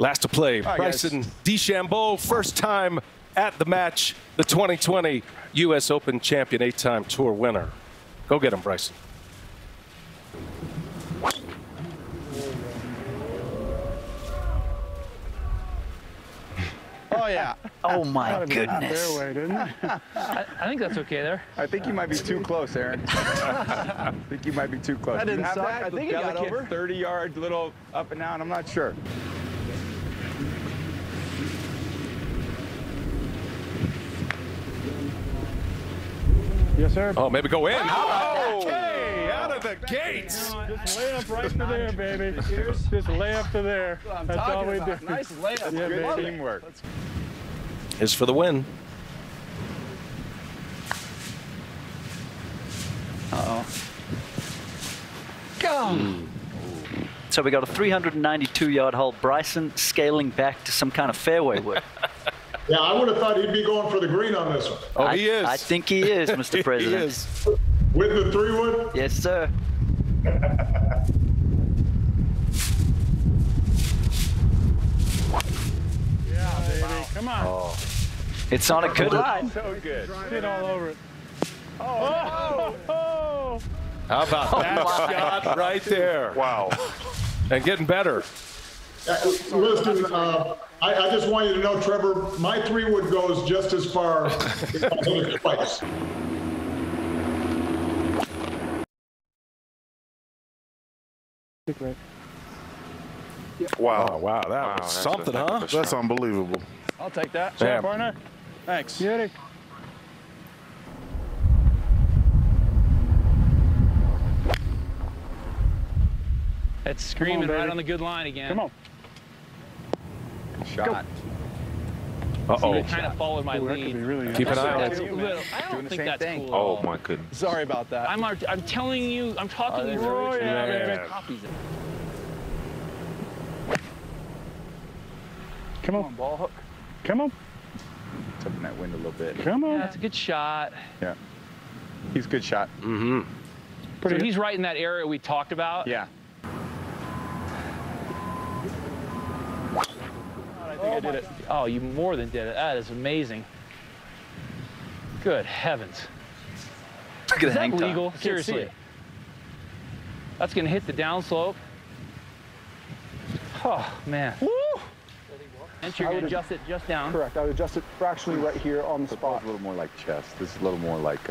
Last to play, Bryson DeChambeau, first time at the match, the 2020 U.S. Open champion, 8-time tour winner. Go get him, Bryson. Oh, yeah. Oh, my goodness. Fairway, didn't it? I think that's okay there. I think you might be too close, Aaron. I think you might be too close. That didn't suck. I think you got over. 30-yard little up and down. I'm not sure. Yes, sir. Oh, maybe go in. Oh, okay. Out of the gates. Just lay up right to there, baby. Just lay up to there. That's all we do. Nice layup. Yeah, good teamwork. Is for the win. Go. So we got a 392-yard hole. Bryson scaling back to some kind of fairway wood. Yeah, I would have thought he'd be going for the green on this one. Oh, he is. I think he is, Mr. President. He is. With the 3-wood? Yes, sir. Yeah, baby. Come on. Oh. It's on a good line. So good. Get all over it. Oh. Oh. How about that shot right there? Wow. And getting better. Listen, I just want you to know, Trevor, my 3-wood goes just as far as I hit it twice. Wow, wow, that was something, huh? That's unbelievable. I'll take that. Damn. Partner. Thanks. Beauty. That's screaming right on the good line again. Come on. Shot. Uh-oh. I kind of followed my lead. Really keep an eye on it. I don't think that's cool. Oh, my goodness. Sorry about that. I'm telling you, I'm talking to you. Oh, yeah. Copies it. Come on. Come on, ball hook. Come on. Let's open that wind a little bit. Come on. Yeah, that's a good shot. Yeah. He's a good shot. Mm-hmm. So he's right in that area we talked about. Yeah. I did it. Oh, you more than did it. That is amazing. Good heavens. Look at the hang time. Is that legal? Seriously. That's going to hit the downslope. Oh, man. Woo! And you're going to adjust it just down. Correct. I would adjust it fractionally right here on the spot. A little more like chest. This is a little more like...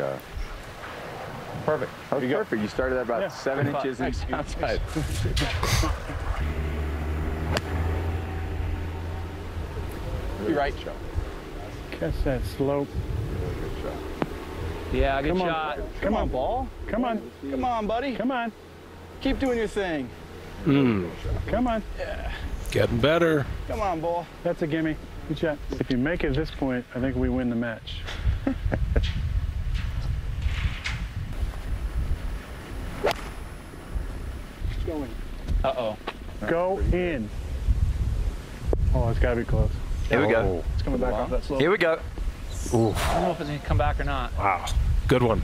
Perfect. That was perfect. You started at about 7 inches outside. You're right. Catch that slope. Yeah, good shot. Come on, ball. Come on. Come on, buddy. Come on. Keep doing your thing. Come on. Yeah. Getting better. Come on, ball. That's a gimme. Good shot. If you make it this point, I think we win the match. Go in. Uh-oh. Go in. Oh, it's got to be close. Here we go. It's coming back off that slope. Here we go. Ooh. I don't know if it's going to come back or not. Wow. Good one.